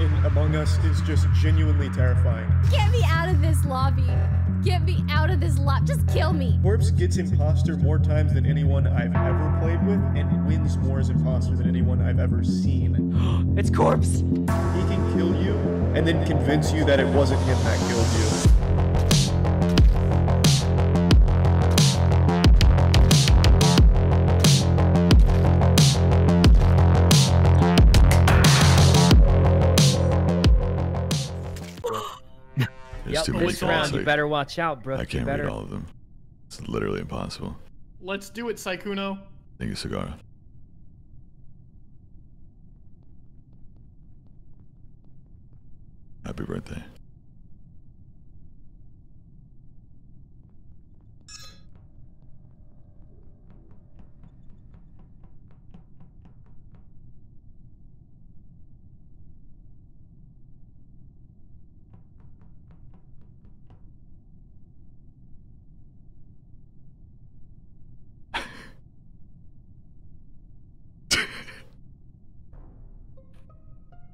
in Among Us is just genuinely terrifying. Get me out of this lobby. Get me out of this lobby. Just kill me. Corpse gets imposter more times than anyone I've ever played with, and wins more as imposter than anyone I've ever seen. It's Corpse. He can kill you and then convince you that it wasn't him that killed you. This round, you better watch out, bro. I can't read all of them. It's literally impossible. Let's do it, Sykkuno. Thank you, Sagara. Happy birthday.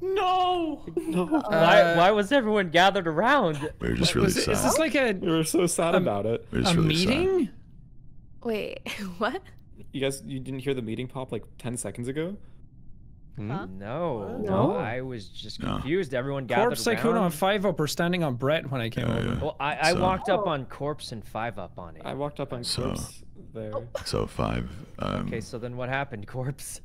No. Why was everyone gathered around? We were just really sad. Is this like a... We were so sad about it. We were just really meeting? Sad. Wait, what? You guys, you didn't hear the meeting pop like 10 seconds ago? Huh? No. No. I was just confused. No. Everyone gathered Corpse, around. Corpse, Sykkuno, and 5-Up were standing on Brett when I came over. Yeah. Well, I walked up on Corpse and 5-Up on it. I walked up on Corpse there. So 5... okay, so then what happened, Corpse?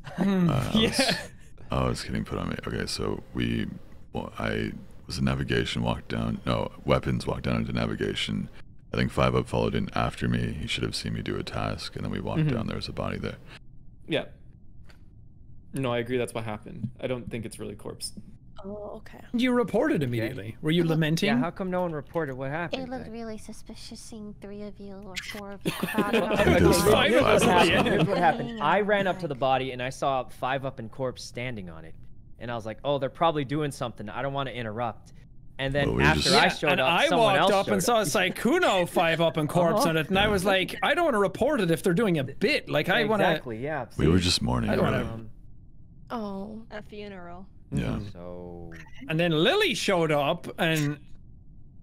I was getting put on me. Okay, so we... Well, I was in navigation, walked down, no, weapons, walked down into navigation. I think 5-Up followed in after me. He should have seen me do a task, and then we walked down, there was a body there. Yeah. No, I agree, that's what happened. I don't think it's really Corpse. Oh, okay. You reported immediately. Were you lamenting? Yeah, how come no one reported what happened? It looked really suspicious seeing 3 of you or 4 of you. Here's what happened. I ran up to the body, and I saw 5-Up and Corpse standing on it. And I was like, oh, they're probably doing something. I don't want to interrupt. And then after I showed up, someone else showed up and saw Sykkuno 5-Up and Corpse on it. And I was like, I don't want to report it if they're doing a bit. Like, I want to... Exactly, yeah. We were just mourning. Oh, a funeral. Yeah. So... And then Lily showed up and...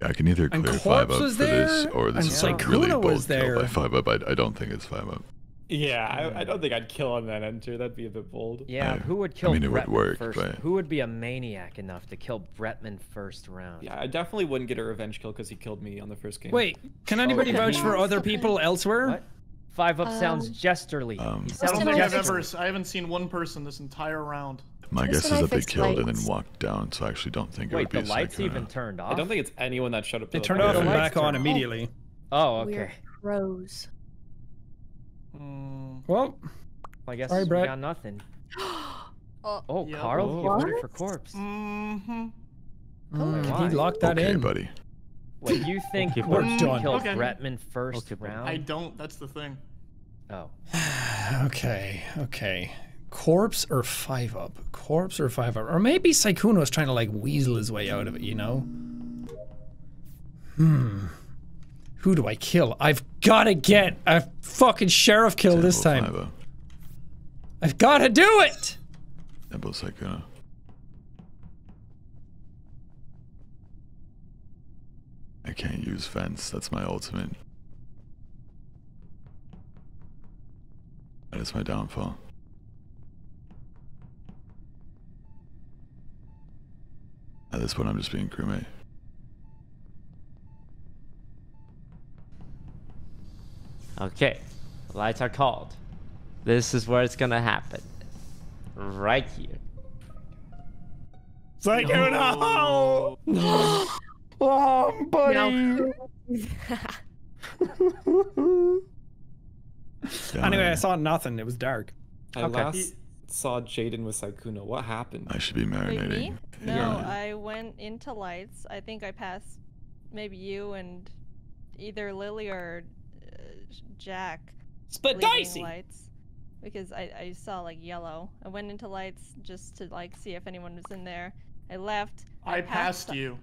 I can either clear 5-Up for this or this is like really bold kill by 5-Up. I don't think it's 5-Up. Yeah, I don't think I'd kill on that enter. That'd be a bit bold. Yeah, who would kill? I mean, it would work, but... Who would be a maniac enough to kill Bretman first round? Yeah, I definitely wouldn't get a revenge kill because he killed me on the first game. Wait, can anybody vouch for other people elsewhere? What? 5-Up sounds jesterly. I haven't seen one person this entire round. My guess is that they killed and then walked down, so I actually don't think it would be. Wait, the lights even turned off? I don't think it's anyone that shut up. They turned off and back on immediately. Oh, okay. Rose. Well, I guess we got nothing. Oh, yeah. Karl, you voted for Corpse. Mm-hmm. He locked that in, buddy. What you think? Corpse kills Bretman first round? I don't. That's the thing. Oh. Okay. Corpse or 5-Up? Corpse or 5-Up? Or maybe Sykkuno is trying to like weasel his way out of it. You know. Who do I kill? I've got to get a fucking sheriff kill this time. I've got to do it! Sykkuno. I can't use fence. That's my ultimate. That is my downfall. At this point, I'm just being crewmate. Okay, lights are called. This is where it's gonna happen. Right here. Sykkuno! No! Oh, buddy! No. Anyway, I saw nothing. It was dark. I last saw Jaiden with Sykkuno. What happened? I should be marinating. Wait, me? No, I went into lights. I think I passed maybe you and either Lily or... Jack leaving lights because I saw like yellow. I went into lights just to like see if anyone was in there. I left. I passed you.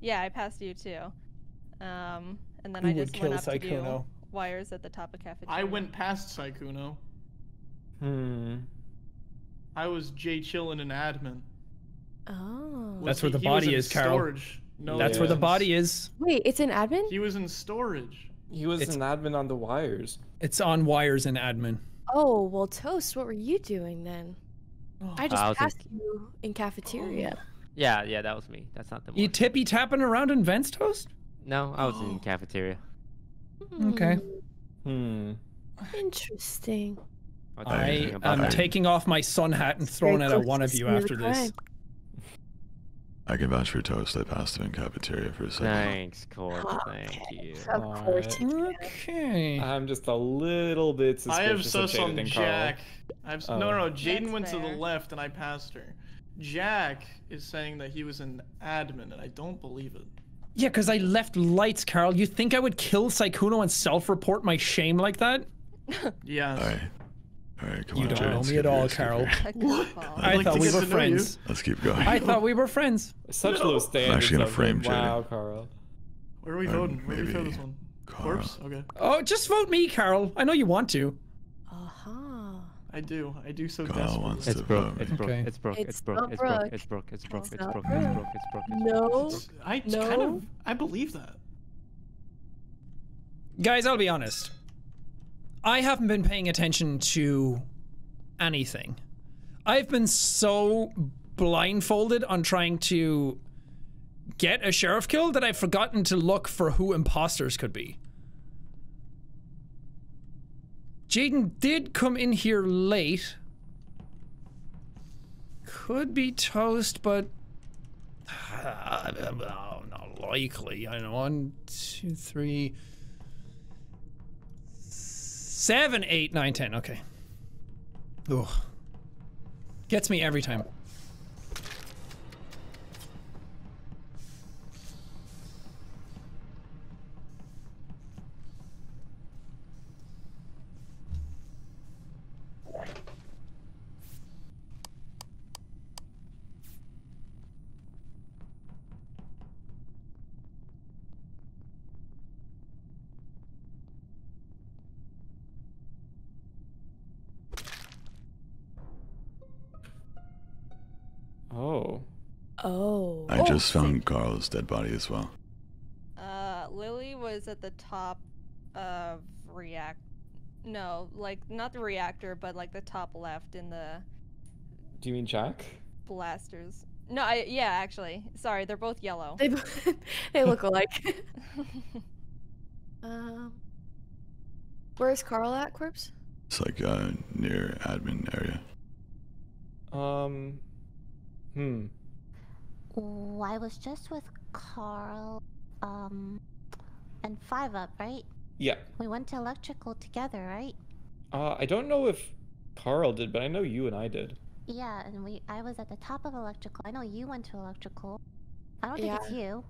Yeah, I passed you too. And then I just went up to do wires at the top of cafeteria. I went past Sykkuno. I was Jay chillin' and admin. Oh. That's where the body is, Karl. No, that's where the body is. Wait, it's in admin? He was in storage. He was in admin on the wires. It's on wires in admin. Oh, well, Toast, what were you doing then? I just passed you in cafeteria. Yeah, yeah, that was me. That's not the one. You tippy-tapping around in vents, Toast? No, I was in cafeteria. Okay. Interesting. I am taking off my sun hat and throwing it at one of you after this. I can vouch for Toast. I passed him in cafeteria for a second. Thanks, Corpse. Thank you. Of course. Okay. I'm just a little bit suspicious. I have sus on Jack. No, Jaiden went to the left and I passed her. Jack is saying that he was an admin and I don't believe it. Yeah, because I left lights, Karl. You think I would kill Sykkuno and self-report my shame like that? Yes. All right, come on, Jaden. You don't know me at all, Karl. What? I thought we were friends. Let's keep going. I thought we were friends. Such low standards. I'm actually going to frame Jaden. Wow, Karl. Where are we voting? Where do we vote this one? Corpse? Okay. Oh, just vote me, Karl. I know you want to. I do so desperately. It's broke. It's broke. It's broke. It's broke. It's broke. It's broke. It's broke. It's broke. It's broke. It's broke. No. I kind of. I believe that. Guys, I'll be honest. I haven't been paying attention to anything. I've been so blindfolded on trying to get a sheriff kill that I've forgotten to look for who imposters could be. Jaiden did come in here late. Could be Toast, but not likely. I know 1, 2, 3, 7, 8, 9, 10. Okay. Ugh. Gets me every time. I just found Karl's dead body as well. Lily was at the top of not the reactor, but like the top left in the... Do you mean Jack? Blasters. No, yeah, actually. Sorry, they're both yellow. They look alike. Where's Karl at, Corpse? It's like near admin area. I was just with Karl, and 5-Up, right? Yeah. We went to electrical together, right? I don't know if Karl did, but I know you and I did. Yeah, and I was at the top of electrical. I know you went to electrical. I don't think it's you.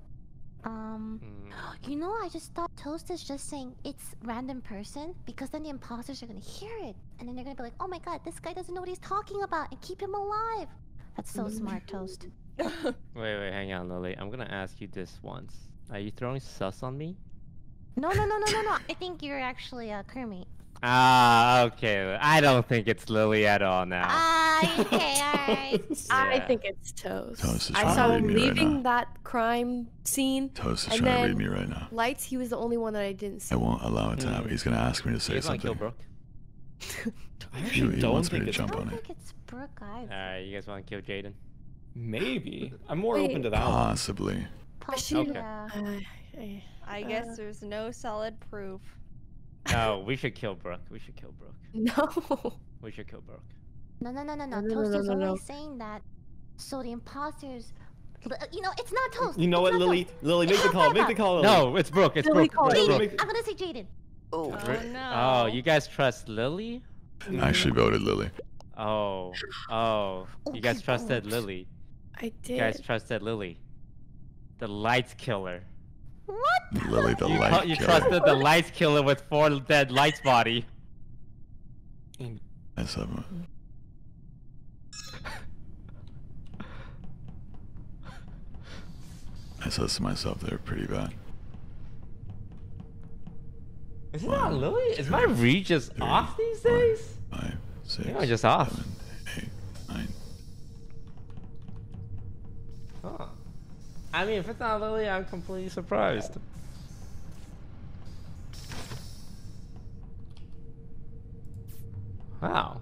You know, I just thought Toast is just saying it's random person, because then the imposters are gonna hear it, and then they're gonna be like, oh my god, this guy doesn't know what he's talking about, and keep him alive. That's so smart, Toast. Wait, hang on, Lily. I'm gonna ask you this once. Are you throwing sus on me? No. I think you're actually Kermit. Okay. I don't think it's Lily at all now. Okay, alright. I think it's Toast. Toast is I saw him leaving that crime scene. Toast is trying to read me right now. Lights, he was the only one that I didn't see. I won't allow it to happen. He's gonna ask me to say something. He wants me to jump on it. I think it's Brooke either. Alright, you guys wanna kill Jaiden? Maybe. I'm more open to that. Possibly. Okay. I guess there's no solid proof. No, we should kill Brooke. No. We should kill Brooke. No. Toast is only saying that. So the imposters... You know, it's not Toast. You know what, Lily? Lily, make the call. Make the call. No, it's Brooke. It's Brooke. Jaiden. I'm going to say Jaiden. Oh, no. Oh, you guys trust Lily? I actually voted Lily. Oh, you guys trusted Lily. I did. You guys trusted Lily. The lights killer. What? Lily, the lights killer. You trusted the lights killer with 4 dead lights body. That's up. I says to myself, they're pretty bad. Is it not Lily? Is my read just off these days? 5, 6, 7, 8, 9. Oh. I mean, if it's not Lily, I'm completely surprised. Wow.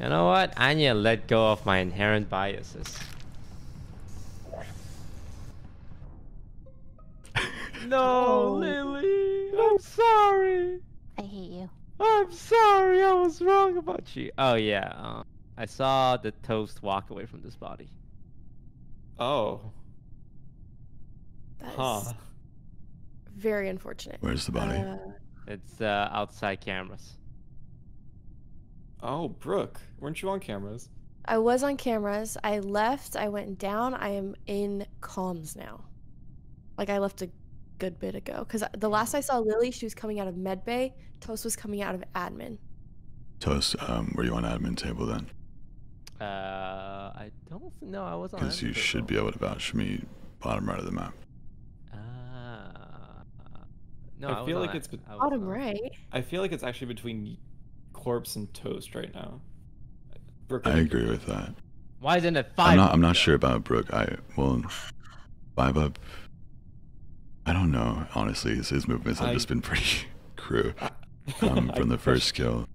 You know what? I need to let go of my inherent biases. No, Lily! I'm sorry! I hate you. I'm sorry, I was wrong about you. Oh, yeah. I saw the toast walk away from this body. Oh. That's very unfortunate. Where's the body? It's outside cameras. Oh, Brooke, weren't you on cameras? I was on cameras. I left. I went down. I am in comms now. Like, I left a good bit ago. Because the last I saw Lily, she was coming out of medbay. Toast was coming out of admin. Toast, were you on admin table then? I don't know. I was on admin table. Because you should be able to vouch for me bottom right of the map. No, I feel like it's... Bottom right? I feel like it's actually between... Corpse and Toast right now. Brooke, I agree with that. Why isn't it 5-Up? I'm not sure about Brooke. Well, 5-Up. I don't know. Honestly, his movements have just been pretty crude from the first kill.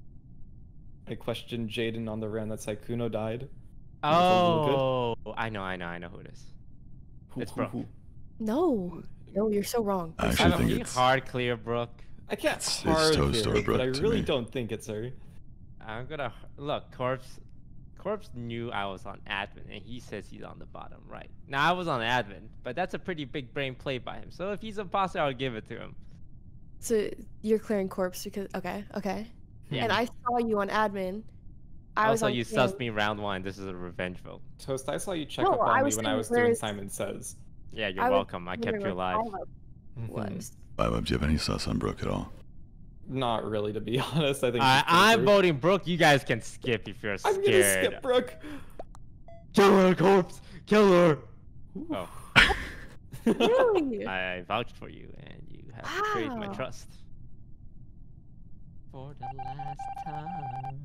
I questioned Jaiden on the round that Sykkuno died. Oh, I know who it is. It's Brooke. No, you're so wrong. I actually think it's hard clear, Brooke. I can't hard hit, but I really don't think it's her. I'm gonna look. Corpse knew I was on admin, and he says he's on the bottom right. Now I was on admin, but that's a pretty big brain play by him. So if he's a imposter, I'll give it to him. So you're clearing Corpse because okay. Yeah. And I saw you on admin. Also, you sussed me round one. This is a revenge vote. Toast, I saw you check up on me when I was doing Simon Says. Yeah, you're welcome. I kept you alive. Was. 5-Up, do you have any sauce on Brooke at all? Not really, to be honest. I think I'm voting Brooke. You guys can skip if you're scared. I'm gonna skip Brooke. Kill her, Corpse. Kill her. Oh. Really? I vouched for you, and you have betrayed my trust. For the last time.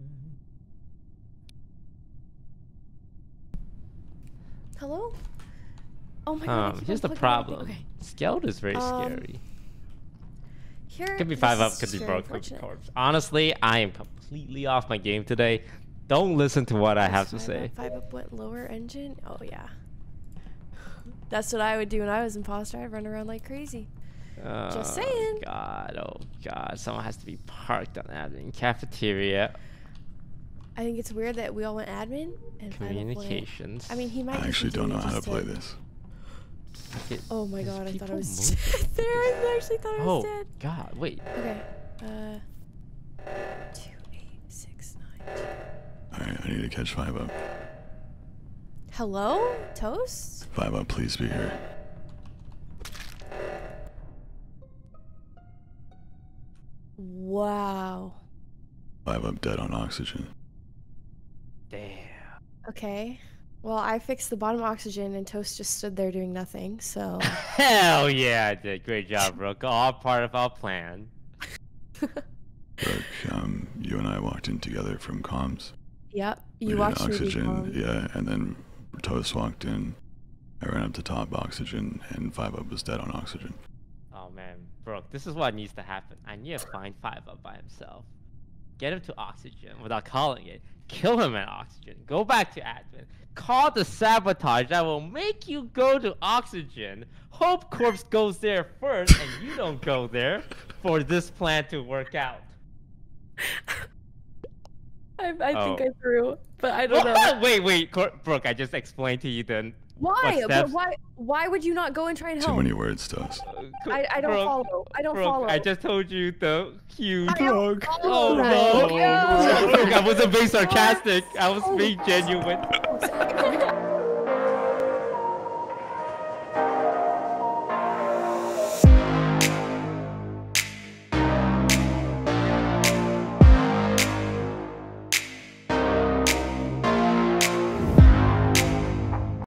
Hello? Oh my God. Here's the problem. Okay. Scout is very scary. Could be 5-Up, could be Brooke, could be Corpse. Honestly, I am completely off my game today. Don't listen to what I have to say. 5-Up went lower engine? Oh, yeah. That's what I would do when I was imposter. I'd run around like crazy. Just saying. God, oh, God. Someone has to be parked on admin. Cafeteria. I think it's weird that we all went admin. And communications. I mean, he might. I actually don't know how to play this. It, oh my God, I thought I was dead there. I actually thought I was dead. Oh God, wait. Okay. 2, 8, 6, 9, 2. Alright, I need to catch 5-Up. Hello? Toast? 5-Up, please be here. Wow. 5-Up dead on oxygen. Damn. Okay. Well, I fixed the bottom oxygen, and Toast just stood there doing nothing, so... Hell yeah, I did. Great job, Brooke. All part of our plan. Brooke, you and I walked in together from comms. Yep, you walked in oxygen, yeah, and then Toast walked in. I ran up to top oxygen, and 5-Up was dead on oxygen. Oh, man. Brooke, this is what needs to happen. I need to find 5-Up by himself. Get him to oxygen without calling it. Kill him at oxygen. Go back to admin. Call the sabotage that will make you go to oxygen. Hope Corpse goes there first and you don't go there for this plan to work out. I think I threw, but I don't know. Wait, Brooke, I just explained to you then. Why? But why would you not go and try and help? Too many words, Toast. I don't follow. I don't follow. I just told you the huge dog. Oh no! I wasn't being sarcastic. I was being genuine.